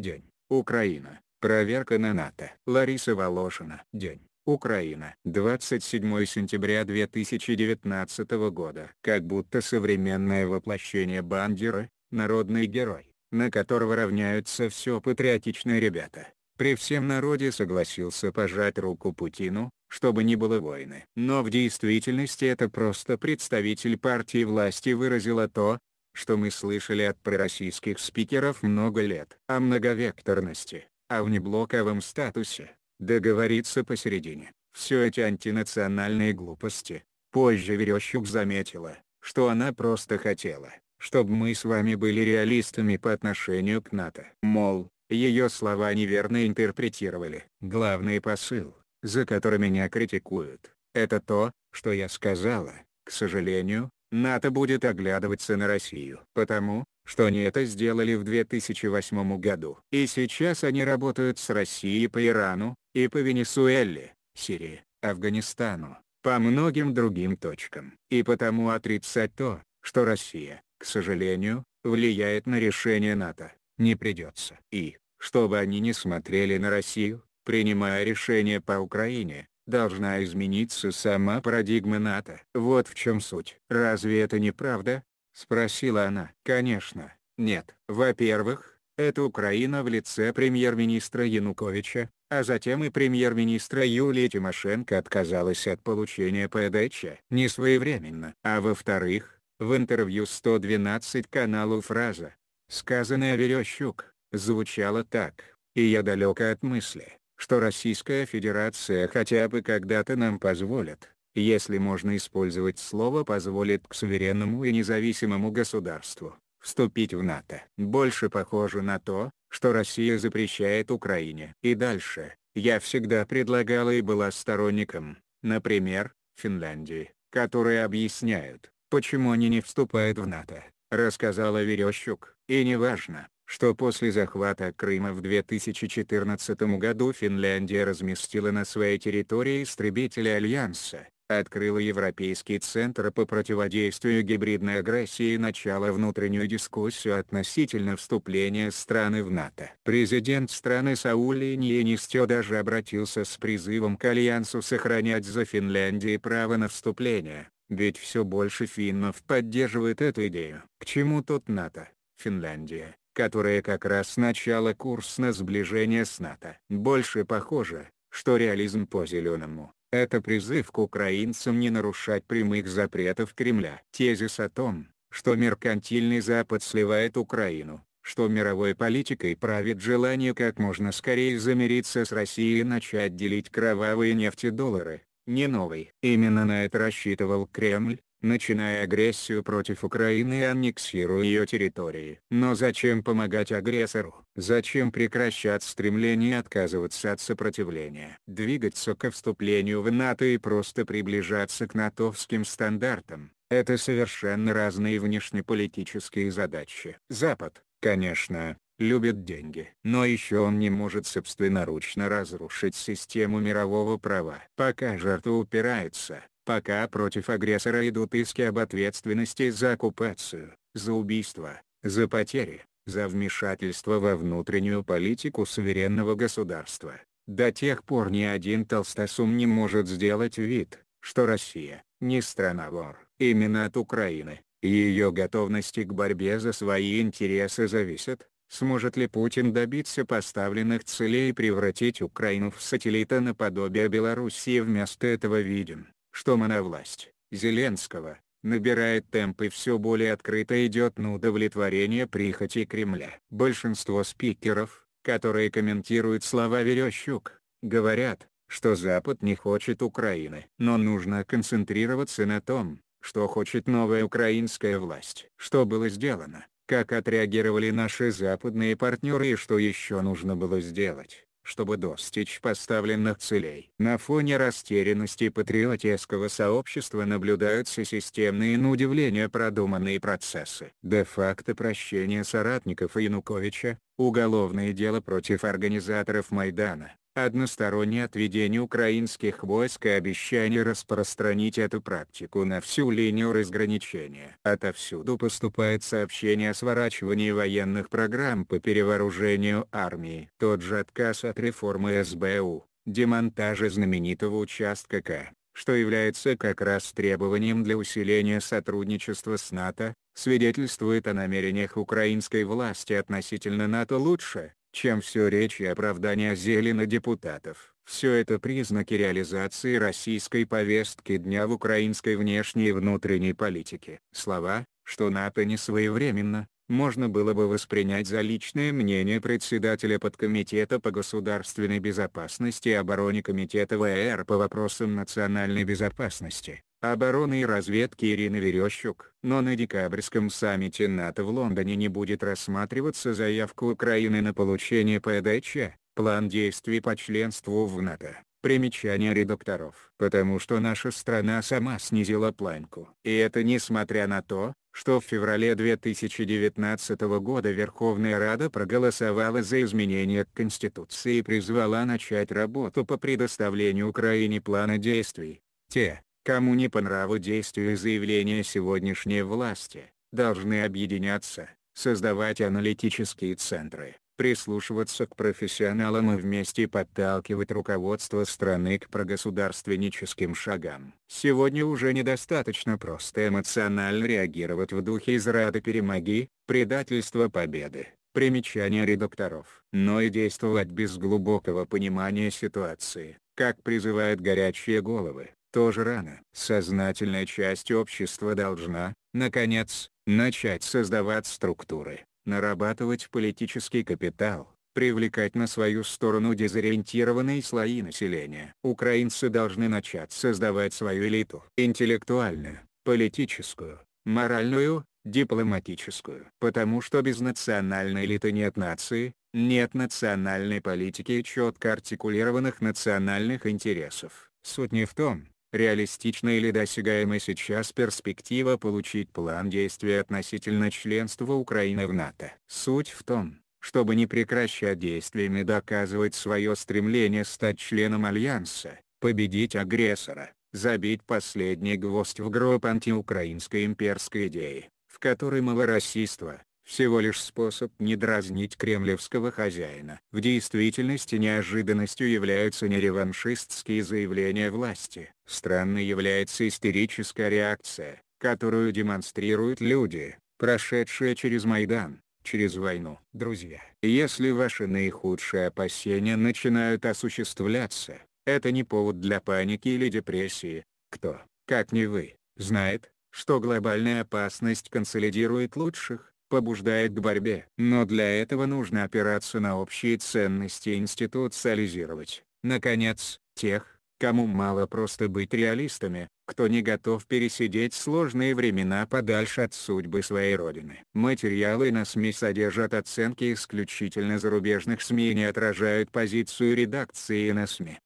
День. Украина. Проверка на НАТО. Лариса Волошина. День. Украина. 27 сентября 2019 года. Как будто современное воплощение Бандеры, народный герой, на которого равняются все патриотичные ребята. При всем народе согласился пожать руку Путину, чтобы не было войны. Но в действительности это просто представитель партии власти выразила то, что мы слышали от пророссийских спикеров много лет. О многовекторности, о внеблоковом статусе, договориться посередине. Все эти антинациональные глупости. Позже Верещук заметила, что она просто хотела, чтобы мы с вами были реалистами по отношению к НАТО. Мол, ее слова неверно интерпретировали. Главный посыл, за который меня критикуют, это то, что я сказала. К сожалению, НАТО будет оглядываться на Россию, потому, что они это сделали в 2008 году. И сейчас они работают с Россией по Ирану, и по Венесуэле, Сирии, Афганистану, по многим другим точкам. И потому отрицать то, что Россия, к сожалению, влияет на решение НАТО, не придется. И, чтобы они не смотрели на Россию, принимая решение по Украине, должна измениться сама парадигма НАТО. Вот в чем суть. Разве это не правда? Спросила она. Конечно, нет. Во-первых, это Украина в лице премьер-министра Януковича, а затем и премьер-министра Юлии Тимошенко отказалась от получения ПДЧ. Не своевременно. А во-вторых, в интервью 112 каналу фраза, сказанная Верещук, звучала так: и я далека от мысли, что Российская Федерация хотя бы когда-то нам позволит, если можно использовать слово «позволит», к суверенному и независимому государству вступить в НАТО. Больше похоже на то, что Россия запрещает Украине. И дальше, я всегда предлагала и была сторонником, например, Финляндии, которые объясняют, почему они не вступают в НАТО, рассказала Верещук. И неважно, что после захвата Крыма в 2014 году Финляндия разместила на своей территории истребители Альянса, открыла Европейский центр по противодействию гибридной агрессии и начала внутреннюю дискуссию относительно вступления страны в НАТО. Президент страны Саули Ниинистё даже обратился с призывом к Альянсу сохранять за Финляндией право на вступление, ведь все больше финнов поддерживает эту идею. К чему тут НАТО, Финляндия, которая как раз начала курс на сближение с НАТО? Больше похоже, что реализм по-зеленому. Это призыв к украинцам не нарушать прямых запретов Кремля. Тезис о том, что меркантильный Запад сливает Украину, что мировой политикой правит желание как можно скорее замириться с Россией и начать делить кровавые нефтедоллары, не новый. Именно на это рассчитывал Кремль, начиная агрессию против Украины и аннексируя ее территории. Но зачем помогать агрессору? Зачем прекращать стремление отказываться от сопротивления? Двигаться ко вступлению в НАТО и просто приближаться к натовским стандартам – это совершенно разные внешнеполитические задачи. Запад, конечно, любит деньги. Но еще он не может собственноручно разрушить систему мирового права. Пока жертва упирается, пока против агрессора идут иски об ответственности за оккупацию, за убийство, за потери, за вмешательство во внутреннюю политику суверенного государства, до тех пор ни один толстосум не может сделать вид, что Россия не страна-вор. Именно от Украины и ее готовности к борьбе за свои интересы зависит, сможет ли Путин добиться поставленных целей и превратить Украину в сателлита наподобие Белоруссии. Вместо этого видим, что моновласть Зеленского набирает темп и все более открыто идет на удовлетворение прихоти Кремля. Большинство спикеров, которые комментируют слова Верещук, говорят, что Запад не хочет Украины. Но нужно концентрироваться на том, что хочет новая украинская власть. Что было сделано, как отреагировали наши западные партнеры и что еще нужно было сделать, чтобы достичь поставленных целей. На фоне растерянности патриотического сообщества наблюдаются системные, на удивление продуманные процессы. Де-факто прощение соратников Януковича, уголовное дело против организаторов Майдана, одностороннее отведение украинских войск и обещание распространить эту практику на всю линию разграничения. Отовсюду поступает сообщение о сворачивании военных программ по перевооружению армии. Тот же отказ от реформы СБУ, демонтажа знаменитого участка К, что является как раз требованием для усиления сотрудничества с НАТО, свидетельствует о намерениях украинской власти относительно НАТО лучше, чем все речи и оправдания зеленодепутатов. Все это признаки реализации российской повестки дня в украинской внешней и внутренней политике. Слова, что НАТО не своевременно, можно было бы воспринять за личное мнение председателя подкомитета по государственной безопасности и обороне Комитета ВР по вопросам национальной безопасности, обороны и разведки Ирины Верещук. Но на декабрьском саммите НАТО в Лондоне не будет рассматриваться заявка Украины на получение ПДЧ, план действий по членству в НАТО. Примечание редакторов. Потому что наша страна сама снизила планку. И это несмотря на то, что в феврале 2019 года Верховная Рада проголосовала за изменения к Конституции и призвала начать работу по предоставлению Украине плана действий. Те, кому не по нраву действия и заявления сегодняшней власти, должны объединяться, создавать аналитические центры, прислушиваться к профессионалам и вместе подталкивать руководство страны к прогосударственническим шагам. Сегодня уже недостаточно просто эмоционально реагировать в духе «израда перемоги, предательство победы», примечание редакторов, но и действовать без глубокого понимания ситуации, как призывают горячие головы, тоже рано. Сознательная часть общества должна, наконец, начать создавать структуры, нарабатывать политический капитал, привлекать на свою сторону дезориентированные слои населения. Украинцы должны начать создавать свою элиту. Интеллектуальную, политическую, моральную, дипломатическую. Потому что без национальной элиты нет нации, нет национальной политики и четко артикулированных национальных интересов. Суть не в том, реалистична или досягаема сейчас перспектива получить план действия относительно членства Украины в НАТО. Суть в том, чтобы не прекращать действиями доказывать свое стремление стать членом Альянса, победить агрессора, забить последний гвоздь в гроб антиукраинской имперской идеи, в которой малороссийство – всего лишь способ не дразнить кремлевского хозяина. В действительности неожиданностью являются не реваншистские заявления власти. Странной является истерическая реакция, которую демонстрируют люди, прошедшие через Майдан, через войну. Друзья, если ваши наихудшие опасения начинают осуществляться, это не повод для паники или депрессии. Кто, как не вы, знает, что глобальная опасность консолидирует лучших, побуждает к борьбе. Но для этого нужно опираться на общие ценности и институциализировать, наконец, тех, кому мало просто быть реалистами, кто не готов пересидеть сложные времена подальше от судьбы своей родины. Материалы на СМИ содержат оценки исключительно зарубежных СМИ и не отражают позицию редакции на СМИ.